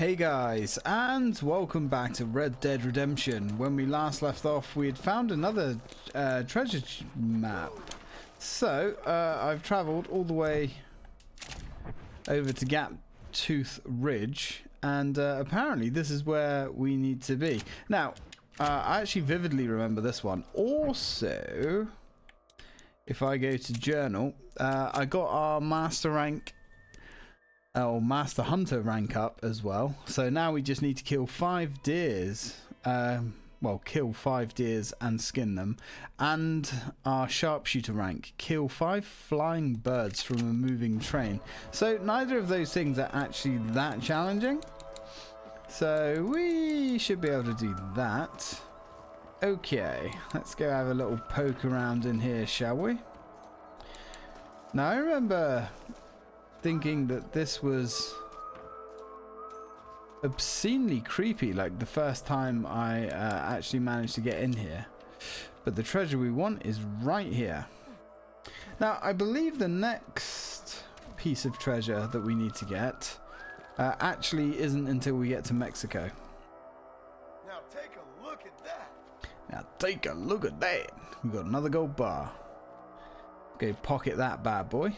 Hey guys, and welcome back to Red Dead Redemption. When we last left off, we had found another treasure map. So, I've travelled all the way over to Gap Tooth Ridge, and apparently this is where we need to be. Now, I actually vividly remember this one. Also, if I go to Journal, I got our Master Rank... Oh, Master Hunter rank up as well. So now we just need to kill 5 deers. Well, kill 5 deers and skin them. And our Sharpshooter rank. Kill 5 flying birds from a moving train. So neither of those things are actually that challenging. So we should be able to do that. Okay, let's go have a little poke around in here, shall we? Now I remember... thinking that this was obscenely creepy, like the first time I actually managed to get in here. But the treasure we want is right here. Now, I believe the next piece of treasure that we need to get actually isn't until we get to Mexico. Now take a look at that. We got another gold bar. Okay, pocket that bad boy.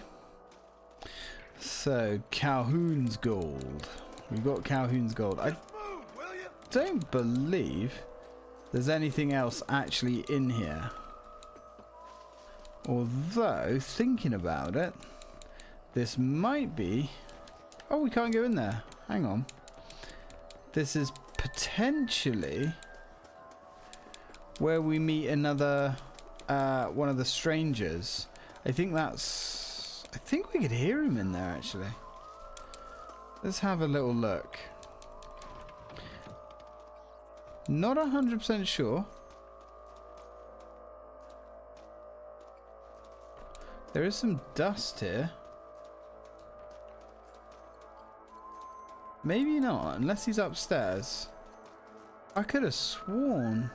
So, Calhoun's gold. We've got Calhoun's gold. I don't believe there's anything else actually in here. Although, thinking about it, this might be... Oh, we can't go in there. Hang on. This is potentially where we meet another one of the strangers. I think we could hear him in there, actually. Let's have a little look. Not 100% sure. There is some dust here. Maybe not, unless he's upstairs. I could have sworn...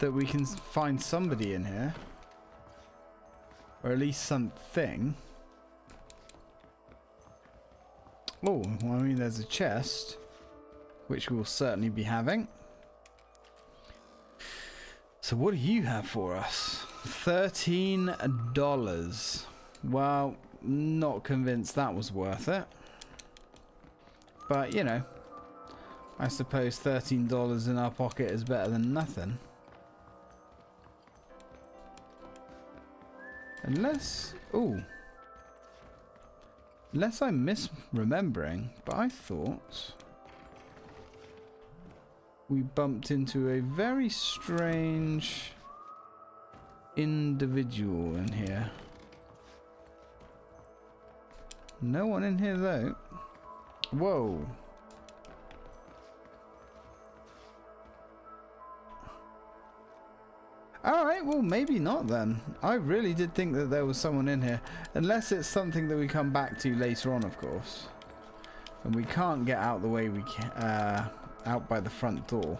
that we can find somebody in here. Or at least something. Oh, well, I mean, there's a chest. Which we'll certainly be having. So what do you have for us? $13. Well, not convinced that was worth it. But, you know, I suppose $13 in our pocket is better than nothing. Unless... Ooh. Unless I'm misremembering, but I thought... we bumped into a very strange individual in here. No one in here, though. Whoa. Alright, well maybe not then. I really did think that there was someone in here. Unless it's something that we come back to later on, of course. And we can't get out the way we can, out by the front door.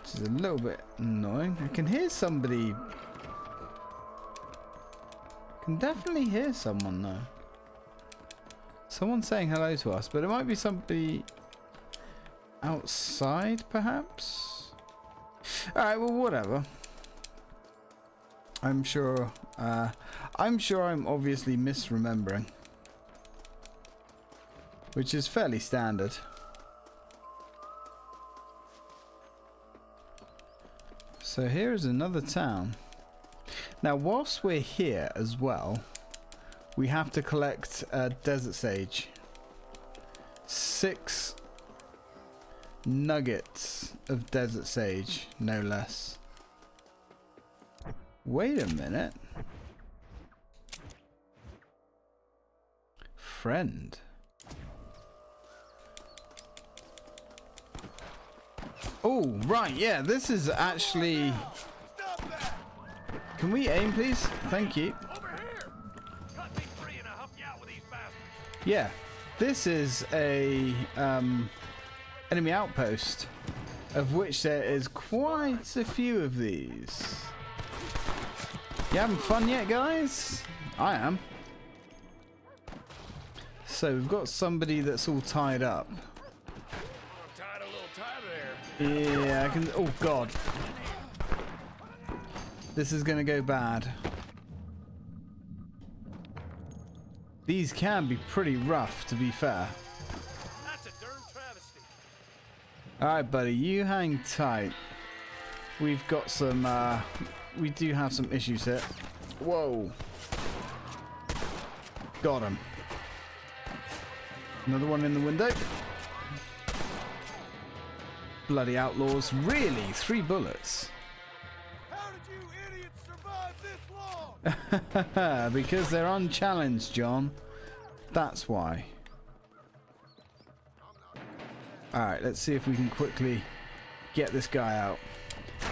Which is a little bit annoying. I can hear somebody. I can definitely hear someone though. Someone's saying hello to us, but it might be somebody outside, perhaps? Alright, well, whatever. I'm sure I'm obviously misremembering. Which is fairly standard. So here is another town. Now, whilst we're here as well... we have to collect Desert Sage. 6 nuggets of Desert Sage, no less. Wait a minute. Friend. Oh, right, yeah, this is actually... Can we aim, please? Thank you. Yeah, this is a enemy outpost. Of which there is quite a few of these. You having fun yet, guys? I am. So we've got somebody that's all tied up. Yeah, I can. Oh god, this is gonna go bad. These can be pretty rough, to be fair. That's a darn travesty. All right, buddy, you hang tight. We've got some. We do have some issues here. Whoa, got him. Another one in the window. Bloody outlaws. Really? 3 bullets? How did you idiots survive this long? Because they're unchallenged, John. That's why. Alright, let's see if we can quickly get this guy out.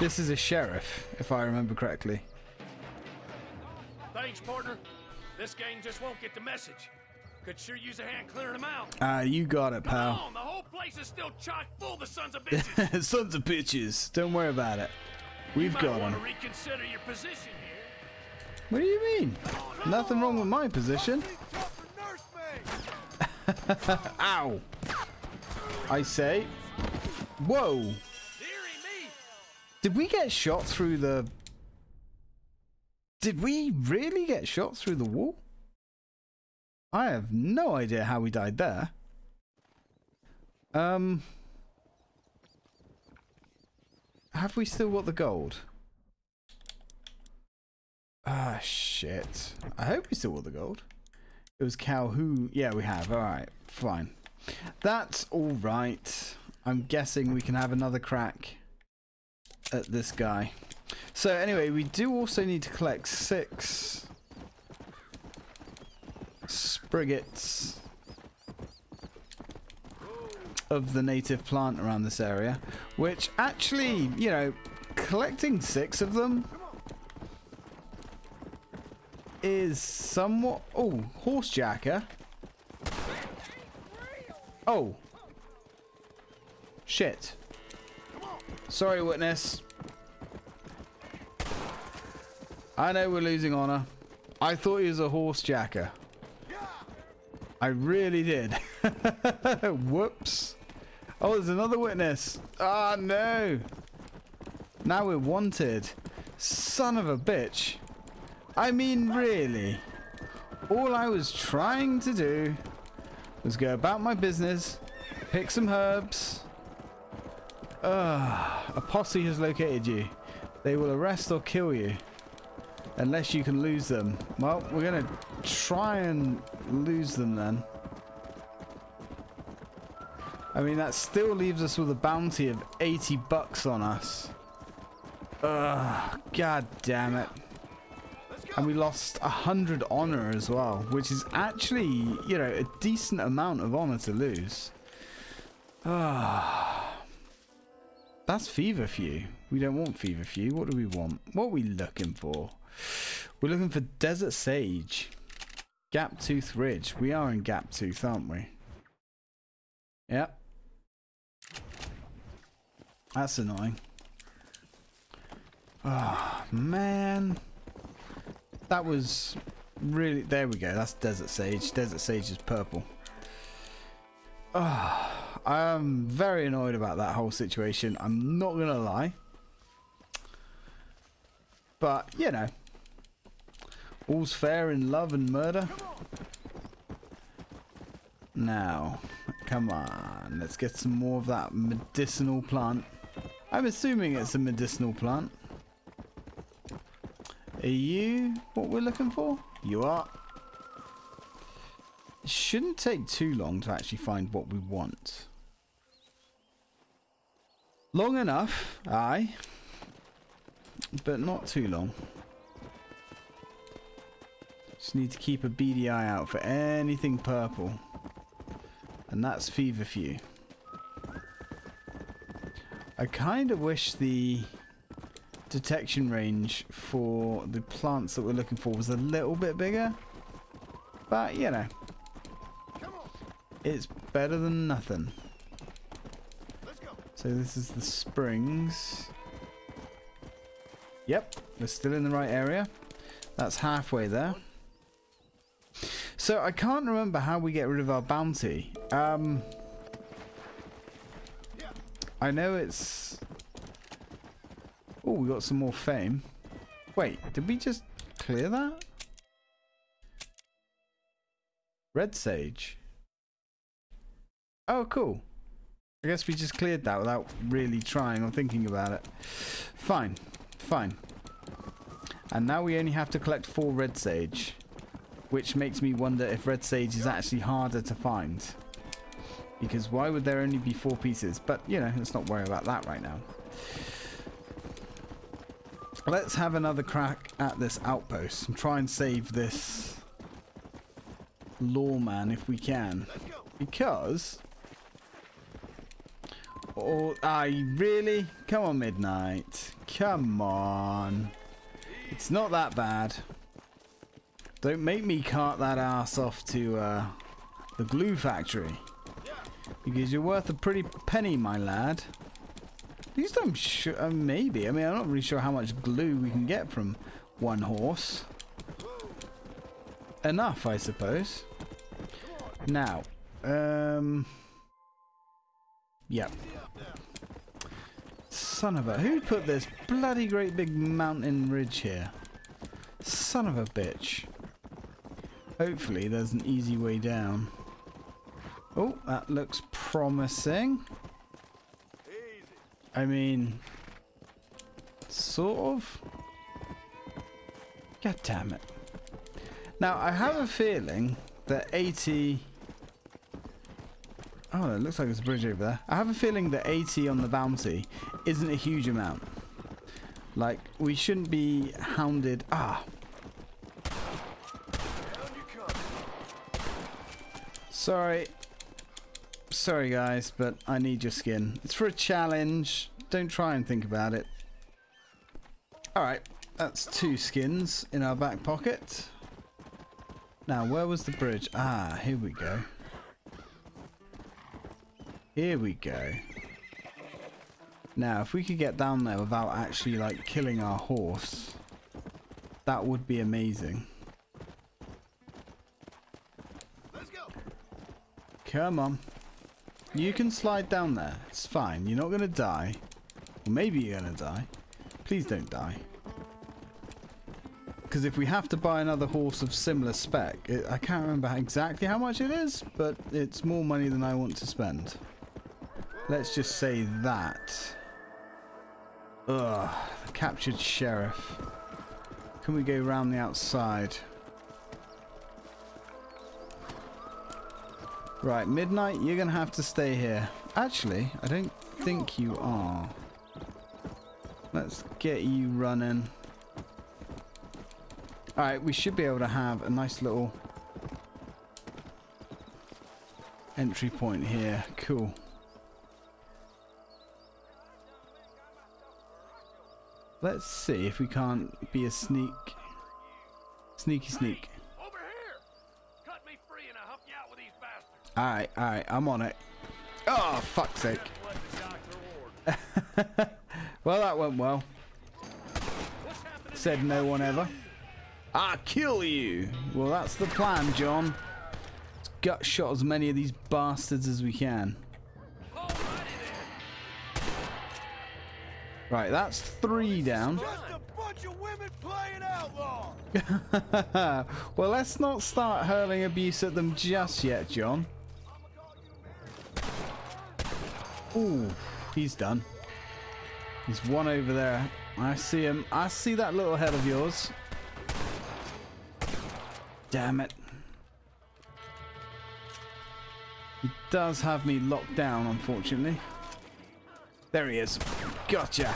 This is a sheriff, if I remember correctly. Thanks, partner. This gang just won't get the message. Could sure use a hand clearing them out. Ah, you got it, pal. Come on, the whole place is still chock full of sons of bitches. Sons of bitches. Don't worry about it. We've got them. Reconsider your position here. What do you mean? Oh, nothing wrong with my position. Ow! I say. Whoa! Deary me. Did we get shot through the? Did we really get shot through the wall? I have no idea how we died there. Have we still got the gold? Ah, shit. I hope we still got the gold. It was Calhoun. Yeah, we have. All right, fine. That's all right. I'm guessing we can have another crack at this guy. So anyway, we do also need to collect 6... spriggets of the native plant around this area, which actually, you know, collecting 6 of them is somewhat... Oh, horse jacker. Oh. Shit. Sorry, witness. I know we're losing honor. I thought he was a horse jacker. I really did. Whoops. Oh, there's another witness. Ah, no. Now we're wanted. Son of a bitch. I mean, really. All I was trying to do was go about my business, pick some herbs. A posse has located you. They will arrest or kill you. Unless you can lose them. Well, we're going to try and lose them then. I mean, that still leaves us with a bounty of 80 bucks on us. Ugh, god damn it. And we lost 100 honor as well, which is actually, you know, a decent amount of honor to lose. Ugh. That's Feverfew. We don't want Feverfew. What do we want? What are we looking for? We're looking for Desert Sage. Gap Tooth Ridge. We are in Gap Tooth, aren't we? Yep. That's annoying. Oh, man. That was really... There we go. That's Desert Sage. Desert Sage is purple. Oh, I'm very annoyed about that whole situation. I'm not going to lie. But, you know... All's fair in love and murder. Now, come on. Let's get some more of that medicinal plant. I'm assuming it's a medicinal plant. Are you what we're looking for? You are. It shouldn't take too long to actually find what we want. Long enough, aye. But not too long. Just need to keep a beady eye out for anything purple. And that's Feverfew. I kind of wish the detection range for the plants that we're looking for was a little bit bigger. But, you know, it's better than nothing. So this is the springs. Yep, we're still in the right area. That's halfway there. So I can't remember how we get rid of our bounty. I know it's... Oh, we got some more fame. Wait, did we just clear that? Red Sage. Oh, cool. I guess we just cleared that without really trying or thinking about it. Fine. Fine. And now we only have to collect 4 Red Sage. Which makes me wonder if Red Sage is actually harder to find. Because why would there only be 4 pieces? But, you know, let's not worry about that right now. Let's have another crack at this outpost and try and save this lawman if we can. Because... Oh, I really? Come on, Midnight. Come on. It's not that bad. Don't make me cart that ass off to the glue factory. Because you're worth a pretty penny, my lad. At least I'm sure, maybe. I mean, I'm not really sure how much glue we can get from one horse. Enough, I suppose. Now, yep. Son of a... Who put this bloody great big mountain ridge here? Son of a bitch. Hopefully there's an easy way down. Oh, that looks promising. I mean... Sort of. God damn it. Now, I have a feeling that 80... Oh, it looks like there's a bridge over there. I have a feeling that 80 on the bounty isn't a huge amount. Like, we shouldn't be hounded. Ah! Sorry. Sorry, guys, but I need your skin. It's for a challenge. Don't try and think about it. Alright, that's 2 skins in our back pocket. Now, where was the bridge? Ah, here we go. Here we go. Now, if we could get down there without actually, like, killing our horse, that would be amazing. Let's go. Come on. You can slide down there. It's fine. You're not going to die. Or maybe you're going to die. Please don't die. Because if we have to buy another horse of similar spec, I can't remember exactly how much it is, but it's more money than I want to spend. Let's just say that. Ugh, the captured sheriff. Can we go round the outside? Right, Midnight, you're going to have to stay here. Actually, I don't think you are. Let's get you running. Alright, we should be able to have a nice little entry point here. Cool. Let's see if we can't be a sneaky sneak. Hey, over here! Cut me free and I'll help you out with these bastards. Alright, I'm on it. Oh, fuck's sake. Well, that went well. Said no one ever. I'll kill you! Well, that's the plan, John. Let's gut shot as many of these bastards as we can. Right, that's 3 down. Just a bunch of women playing outlaw. Well, let's not start hurling abuse at them just yet, John. Ooh, he's done. There's one over there. I see him. I see that little head of yours. Damn it. He does have me locked down, unfortunately. There he is. Gotcha.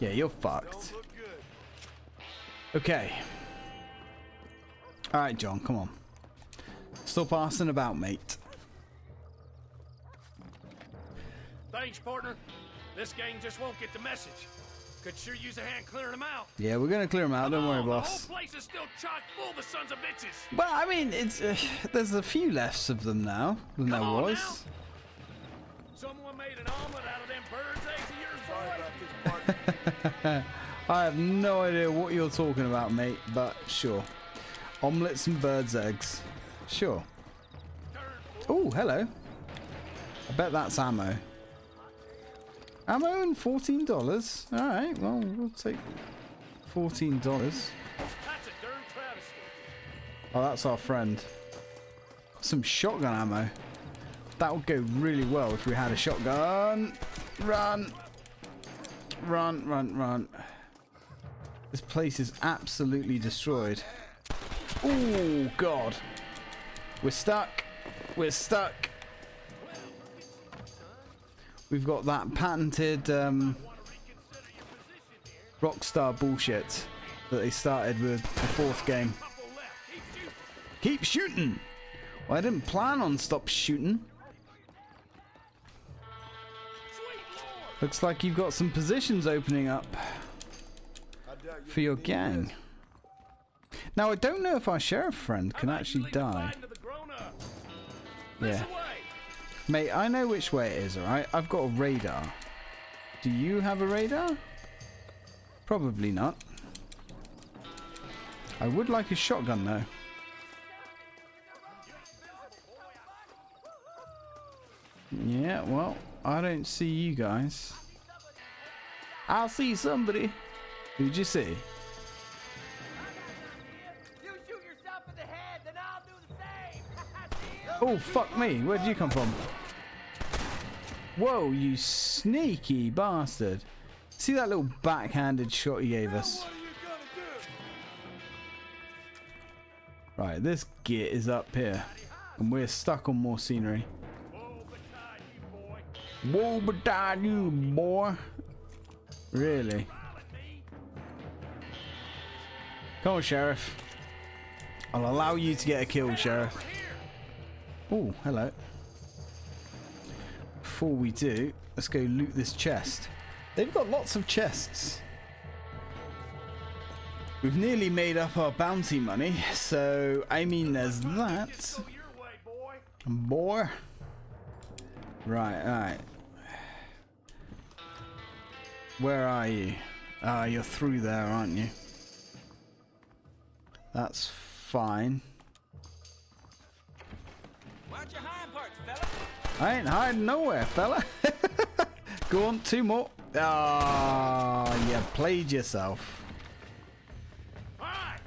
Yeah, you're fucked. Okay. Alright, John, come on. Stop asking about, mate. Thanks, partner. This gang just won't get the message. Could sure use a hand clearing them out. Yeah, we're going to clear them out. Don't worry, boss. The whole place is still chock full of sons of bitches. Well, I mean, it's there's a few less of them now than there was. Now. Someone made an omelet out of them birds' eggs of yours, boy. I have no idea what you're talking about, mate, but sure. Omelets and birds' eggs. Sure. Oh, hello. I bet that's ammo. Ammo and $14. All right, well, we'll take $14. That's a darn travesty. Oh, that's our friend. Some shotgun ammo. That would go really well if we had a shotgun. Run. Run, run, run. This place is absolutely destroyed. Oh, God. We're stuck. We're stuck. We've got that patented Rockstar bullshit that they started with the fourth game. Keep shooting! Well, I didn't plan on stop shooting. Looks like you've got some positions opening up for your gang. Now, I don't know if our sheriff friend can actually die. Yeah. Mate, I know which way it is, alright? I've got a radar. Do you have a radar? Probably not. I would like a shotgun, though. Yeah, well, I don't see you guys. I see somebody. Who'd you see? Oh, fuck me. Where did you come from? Whoa, you sneaky bastard. See that little backhanded shot he gave us? Right, this git is up here. And we're stuck on more scenery. Woe betide you, boy. Really? Come on, Sheriff. I'll allow you to get a kill, Sheriff. Oh, hello. Before we do, let's go loot this chest. They've got lots of chests. We've nearly made up our bounty money, so, I mean, there's that. Boy. Right, alright. Where are you? Ah, you're through there, aren't you? That's fine. I ain't hiding nowhere, fella. Go on, two more. Ah, oh, you played yourself. Alright.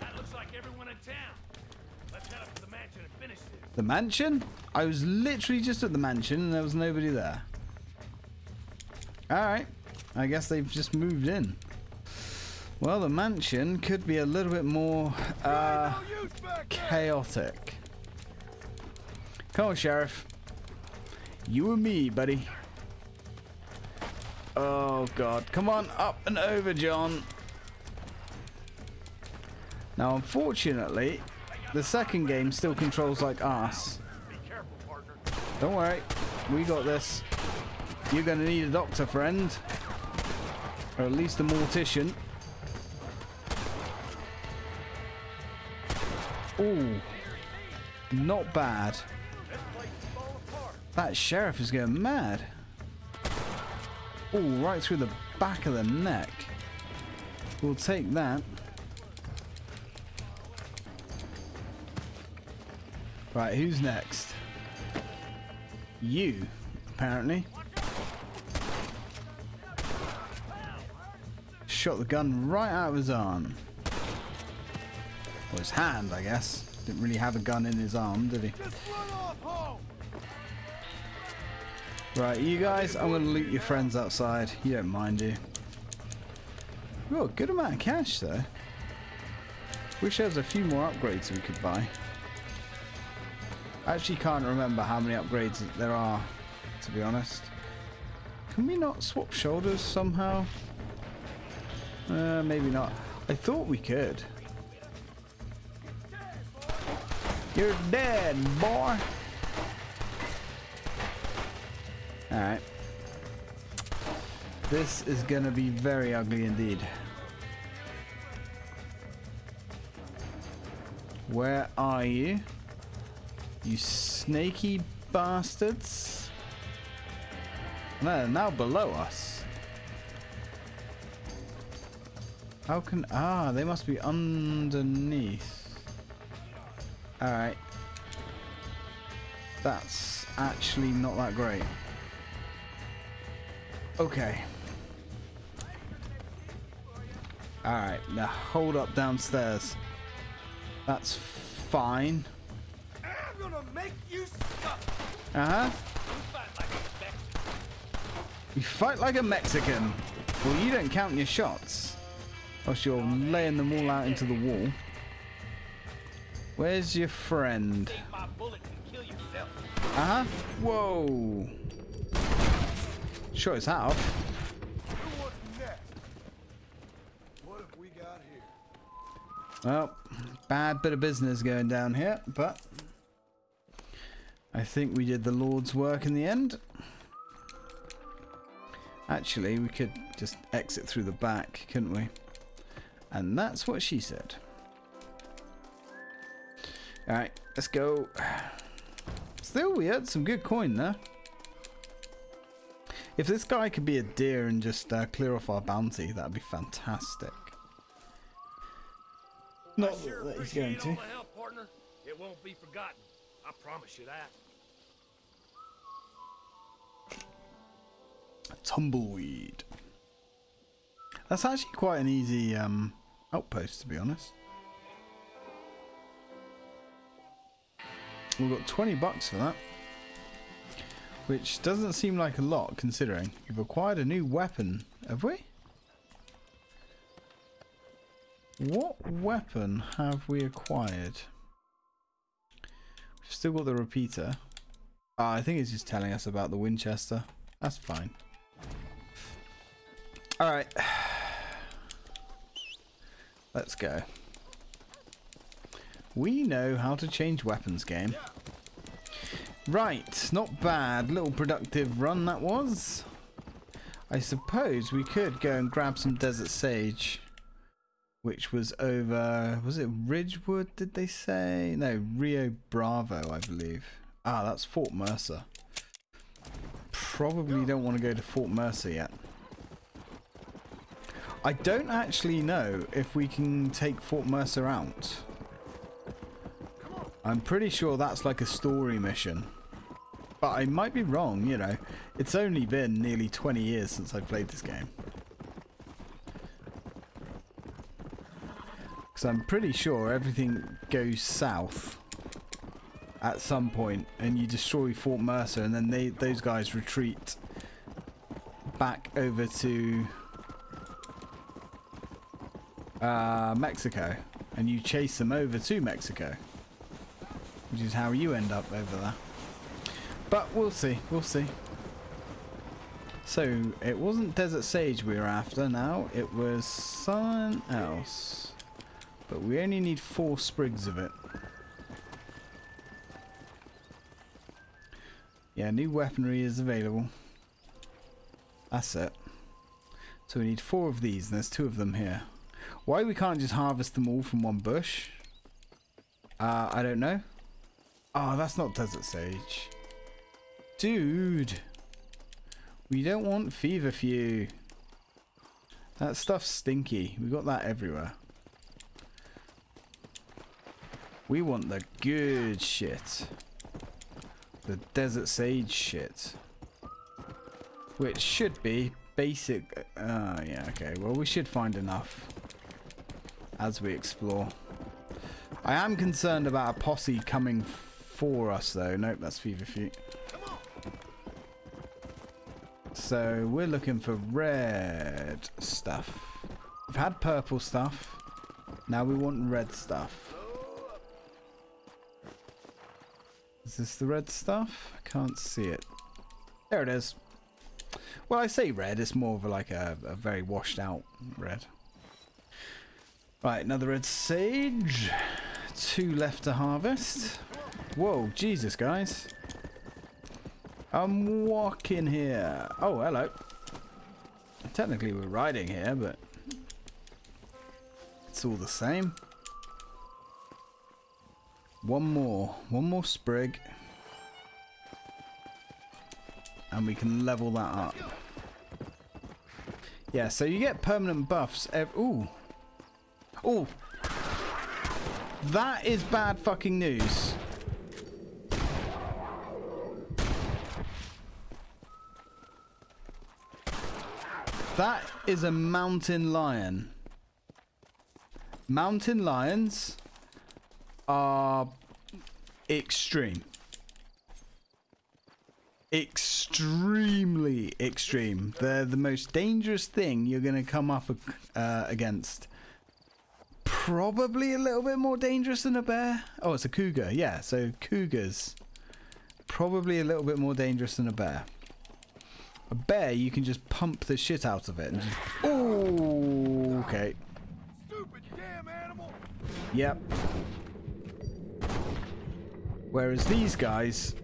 That looks like everyone in town. Let's head up to the mansion and finish this. The mansion? I was literally just at the mansion and there was nobody there. Alright. I guess they've just moved in. Well, the mansion could be a little bit more chaotic. Come on, Sheriff. You and me, buddy. Oh, God. Come on, up and over, John. Now, unfortunately, the second game still controls like arse. Don't worry. We got this. You're going to need a doctor, friend. Or at least a mortician. Ooh. Not bad. That sheriff is going mad. Oh, right through the back of the neck. We'll take that. Right, who's next? You, apparently. Shot the gun right out of his arm. Or his hand, I guess. Didn't really have a gun in his arm, did he? Right, you guys, I'm going to loot your friends outside. You don't mind, do you? Well, a good amount of cash, though. Wish there was a few more upgrades we could buy. I actually can't remember how many upgrades there are, to be honest. Can we not swap shoulders somehow? Maybe not. I thought we could. You're dead, boy! Alright. This is going to be very ugly indeed. Where are you? You snaky bastards. They're now below us. How can... Ah, they must be underneath. Alright. That's actually not that great. Okay. Alright, now hold up downstairs. That's fine. I'm gonna make you suffer. Uh-huh. You fight like a Mexican. Well, you don't count your shots. Whilst you're laying them all out into the wall. Where's your friend? Uh-huh. Whoa. Sure as hell. What have we got here? Well, bad bit of business going down here, but I think we did the Lord's work in the end. Actually, we could just exit through the back, couldn't we? And that's what she said. Alright, let's go. Still, we had some good coin there. If this guy could be a deer and just clear off our bounty, that'd be fantastic. Not that he's going to. Help, partner. It won't be forgotten. I promise you that. A tumbleweed. That's actually quite an easy outpost, to be honest. We've got 20 bucks for that, which doesn't seem like a lot considering we've acquired a new weapon. Have we? What weapon have we acquired? We've still got the repeater. Ah, I think it's just telling us about the Winchester. That's fine. Alright. Let's go. We know how to change weapons, game. Right, not bad. Little productive run that was. I suppose we could go and grab some Desert Sage. Which was over... Was it Ridgewood, did they say? No, Rio Bravo, I believe. Ah, that's Fort Mercer. Probably don't want to go to Fort Mercer yet. I don't actually know if we can take Fort Mercer out. I'm pretty sure that's like a story mission. But I might be wrong, you know. It's only been nearly 20 years since I played this game. Because I'm pretty sure everything goes south at some point and you destroy Fort Mercer and then those guys retreat back over to... Mexico, and you chase them over to Mexico, which is how you end up over there. But we'll see, we'll see. So it wasn't Desert Sage we were after now, it was something else, but we only need 4 sprigs of it. Yeah, new weaponry is available. That's it. So we need 4 of these, and there's 2 of them here. Why we can't just harvest them all from one bush? I don't know. Oh, that's not Desert Sage. Dude. We don't want Feverfew. That stuff's stinky. We got that everywhere. We want the good shit. The Desert Sage shit. Which should be basic... yeah, okay. Well, we should find enough. As we explore. I am concerned about a posse coming for us though. Nope, that's Feverfew. So we're looking for red stuff. We've had purple stuff. Now we want red stuff. Is this the red stuff? I can't see it. There it is. Well, I say red. It's more of like a very washed out red. Right, another red sage. 2 left to harvest. Whoa, Jesus, guys. I'm walking here. Oh, hello. Technically, we're riding here, but it's all the same. One more. One more sprig. and we can level that up. Yeah, so you get permanent buffs. Ooh. Ooh. That is bad fucking news. That is a mountain lion. Mountain lions are extreme. Extremely extreme. They're the most dangerous thing you're going to come up against. Probably a little bit more dangerous than a bear. Oh, it's a cougar. Yeah, so cougars. Probably a little bit more dangerous than a bear. A bear, you can just pump the shit out of it. And just... Ooh, okay. Stupid damn animal. Yep. Whereas these guys,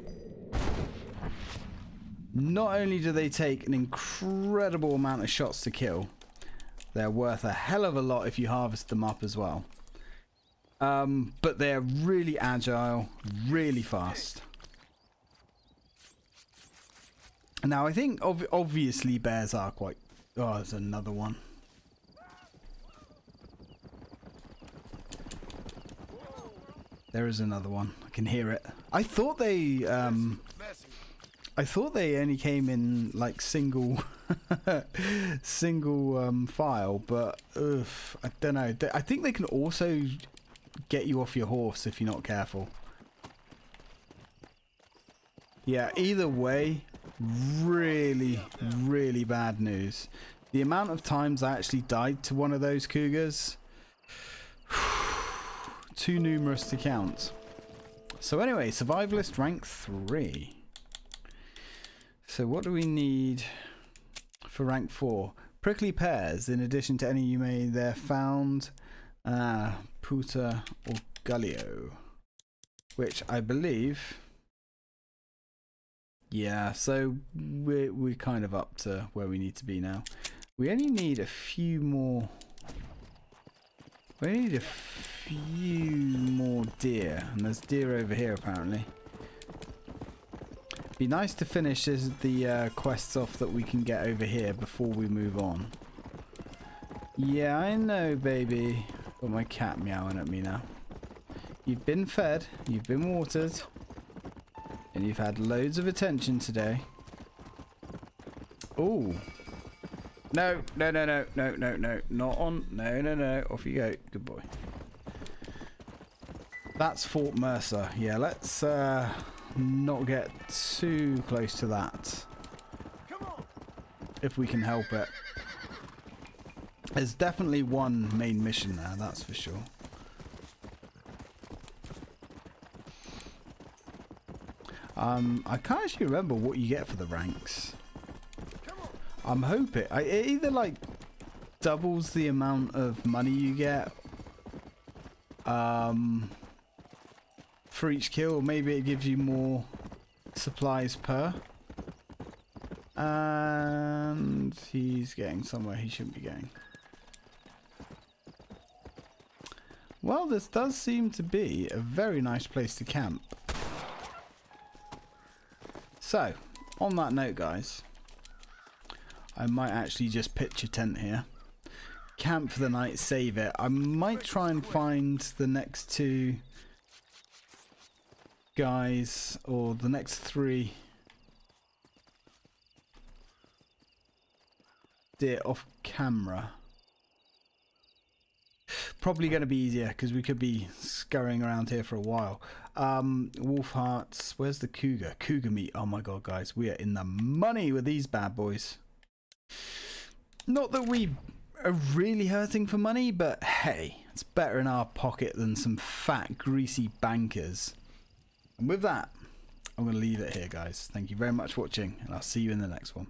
not only do they take an incredible amount of shots to kill, they're worth a hell of a lot if you harvest them up as well. But they're really agile, really fast. Now I think obviously bears are quite... Oh, there's another one. There is another one. I can hear it. I thought they... I thought they only came in like single file, but I don't know. I think they can also get you off your horse if you're not careful. Yeah, either way, really, really bad news. The amount of times I actually died to one of those cougars, too numerous to count. So anyway, survivalist rank 3. So what do we need for rank 4? Prickly pears, in addition to any you may there found, puta or gullio, which I believe, yeah, so we're kind of up to where we need to be now. We only need a few more, we need a few more deer, and there's deer over here apparently. Be nice to finish the quests off that we can get over here before we move on. Yeah, I know, baby. Got my cat meowing at me now. You've been fed, you've been watered, and you've had loads of attention today. Ooh. No, no, no, no, no, no, no. Not on. No, no, no. Off you go. Good boy. That's Fort Mercer. Yeah, let's... not get too close to that if we can help it. There's definitely one main mission there, that's for sure. I can't actually remember what you get for the ranks. I'm hoping it either like doubles the amount of money you get for each kill, or maybe it gives you more supplies per. And he's getting somewhere he shouldn't be going. Well, this does seem to be a very nice place to camp. So, on that note, guys, I might actually just pitch a tent here. Camp for the night, save it. I might try and find the next two... guys, or the next 3 deer off camera. Probably going to be easier because we could be scurrying around here for a while. Wolf hearts. Where's the cougar? Cougar meat. Oh my god, guys, we are in the money with these bad boys. Not that we are really hurting for money, but hey, it's better in our pocket than some fat, greasy bankers. And with that, I'm going to leave it here, guys. Thank you very much for watching, and I'll see you in the next one.